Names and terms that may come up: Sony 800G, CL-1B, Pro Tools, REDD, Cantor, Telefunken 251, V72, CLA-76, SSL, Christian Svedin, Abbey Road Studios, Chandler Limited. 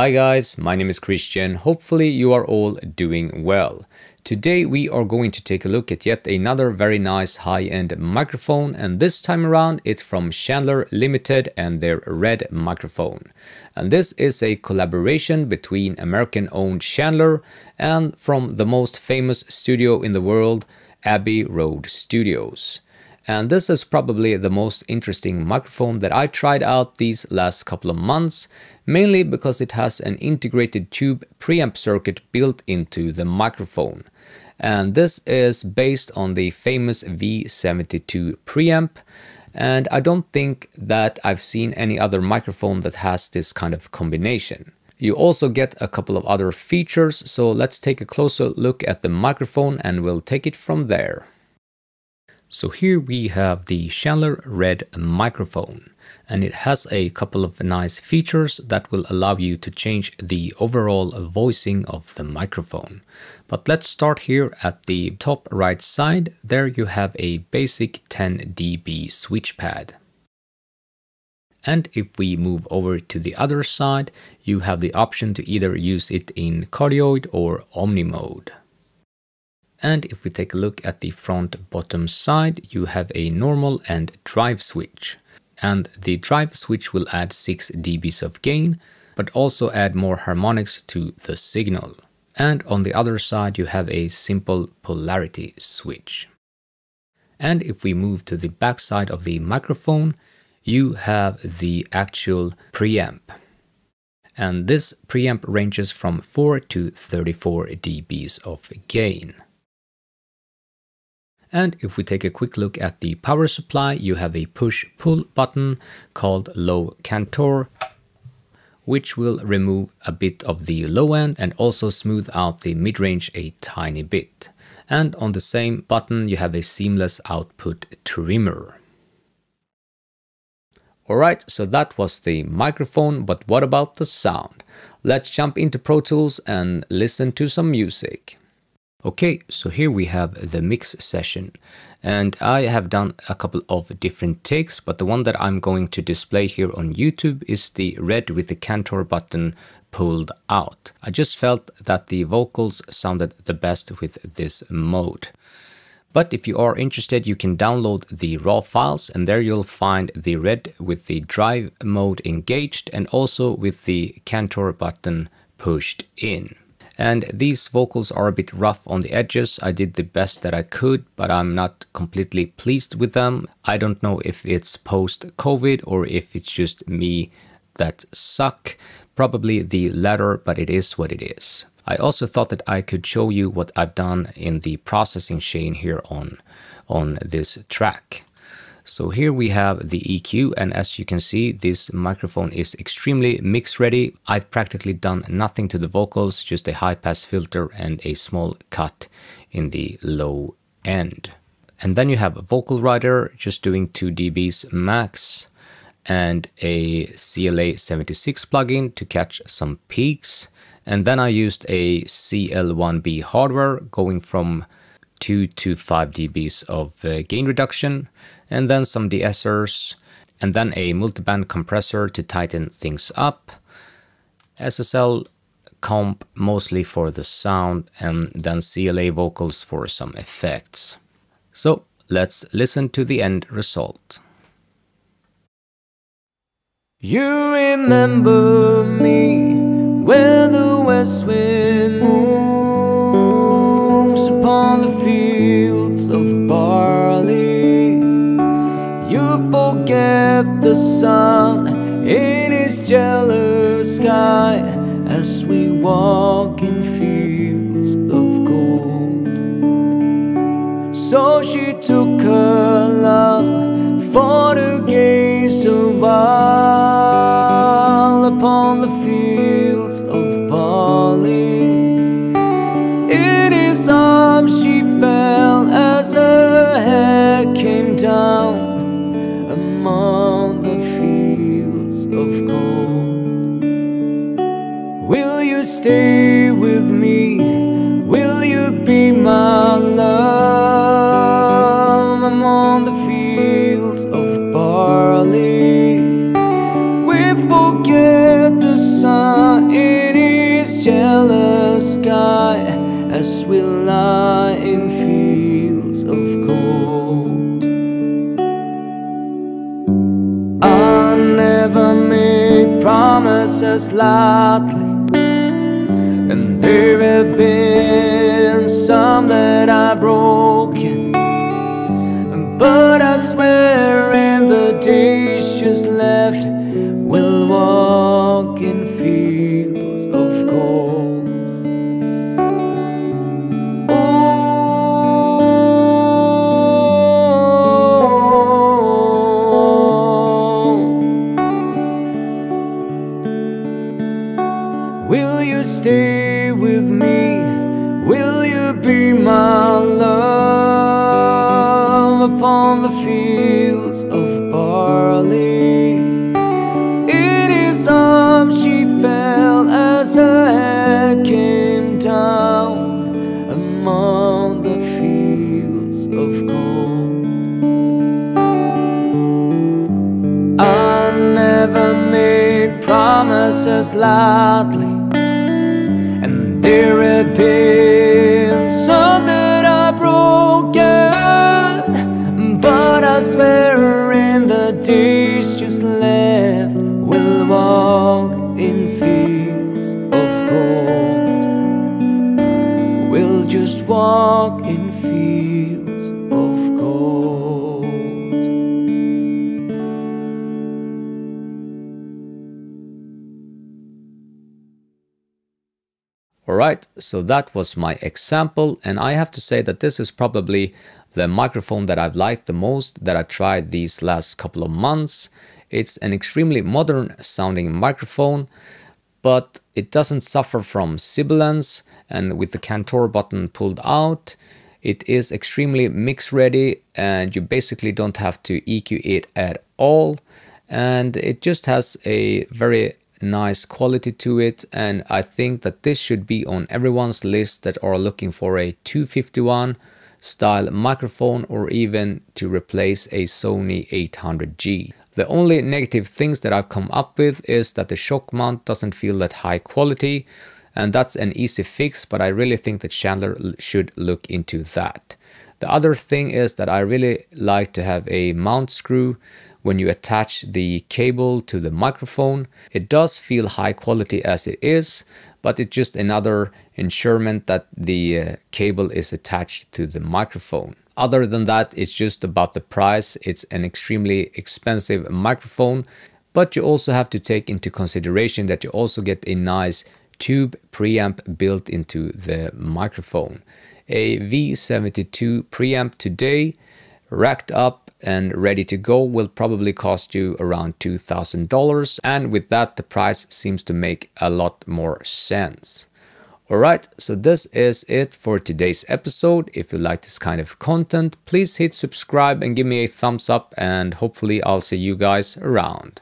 Hi guys, my name is Christian. Hopefully you are all doing well. Today we are going to take a look at yet another very nice high-end microphone, and this time around it's from Chandler Limited and their REDD microphone. And this is a collaboration between American-owned Chandler and from the most famous studio in the world, Abbey Road Studios. And this is probably the most interesting microphone that I tried out these last couple of months, mainly because it has an integrated tube preamp circuit built into the microphone. And this is based on the famous V72 preamp. And I don't think that I've seen any other microphone that has this kind of combination. You also get a couple of other features, so let's take a closer look at the microphone and we'll take it from there. So here we have the Chandler REDD microphone, and it has a couple of nice features that will allow you to change the overall voicing of the microphone. But let's start here at the top right side. There you have a basic 10 dB switch pad. And if we move over to the other side, you have the option to either use it in cardioid or omni mode. And if we take a look at the front bottom side, you have a normal and drive switch. And the drive switch will add 6 dBs of gain, but also add more harmonics to the signal. And on the other side, you have a simple polarity switch. And if we move to the back side of the microphone, you have the actual preamp. And this preamp ranges from 4 to 34 dBs of gain. And if we take a quick look at the power supply, you have a push-pull button called low cantor, which will remove a bit of the low end and also smooth out the mid-range a tiny bit. And on the same button, you have a seamless output trimmer. Alright, so that was the microphone, but what about the sound? Let's jump into Pro Tools and listen to some music. Okay, so here we have the mix session, and I have done a couple of different takes, but the one that I'm going to display here on YouTube is the REDD with the cantor button pulled out. I just felt that the vocals sounded the best with this mode. But if you are interested, you can download the raw files, and there you'll find the REDD with the drive mode engaged and also with the cantor button pushed in. And these vocals are a bit rough on the edges. I did the best that I could, but I'm not completely pleased with them. I don't know if it's post-COVID or if it's just me that suck. Probably the latter, but it is what it is. I also thought that I could show you what I've done in the processing chain here on this track. So here we have the EQ, and as you can see, this microphone is extremely mix ready. I've practically done nothing to the vocals, just a high pass filter and a small cut in the low end. And then you have a vocal rider just doing 2 dBs max and a CLA-76 plugin to catch some peaks. And then I used a CL-1B hardware going from 2 to 5 dBs of gain reduction, and then some de-essers, and then a multiband compressor to tighten things up, SSL comp mostly for the sound, and then CLA vocals for some effects. So let's listen to the end result. You remember me when the west wind moves upon the fields of barley. You forget the sun in his jealous sky as we walk in fields of gold. So she took her love for to gaze a while upon the fields of barley. In his arms she fell as her head came down among the fields of gold. Will you stay with me? Will you be my love among the fields of barley? We forget the sun. will lie in fields of gold. I never made promises lightly, and there have been some that I've broken, but I swear in the days just left, we'll walk in fields of gold. Will you stay with me? Will you be my love upon the fields of barley? In his arms she fell as her head came down among the fields of gold. I never made promises lightly, there have been some that are broken, but I swear in the days just left, we'll walk in fields of gold. We'll just walk in fields of gold. Alright, so that was my example, and I have to say that this is probably the microphone that I've liked the most that I tried these last couple of months. It's an extremely modern sounding microphone, but it doesn't suffer from sibilance, and with the Cantor button pulled out, it is extremely mix ready, and you basically don't have to EQ it at all, and it just has a very nice quality to it. And I think that this should be on everyone's list that are looking for a 251 style microphone, or even to replace a Sony 800G. The only negative things that I've come up with is that the shock mount doesn't feel that high quality, and that's an easy fix, but I really think that Chandler should look into that. The other thing is that I really like to have a mount screw when you attach the cable to the microphone. It does feel high quality as it is, but it's just another ensurement that the cable is attached to the microphone. Other than that, it's just about the price. It's an extremely expensive microphone, but you also have to take into consideration that you also get a nice tube preamp built into the microphone. A V72 preamp today, racked up and ready to go, will probably cost you around $2,000, and with that the price seems to make a lot more sense. Alright, so this is it for today's episode. If you like this kind of content, please hit subscribe and give me a thumbs up, and hopefully I'll see you guys around.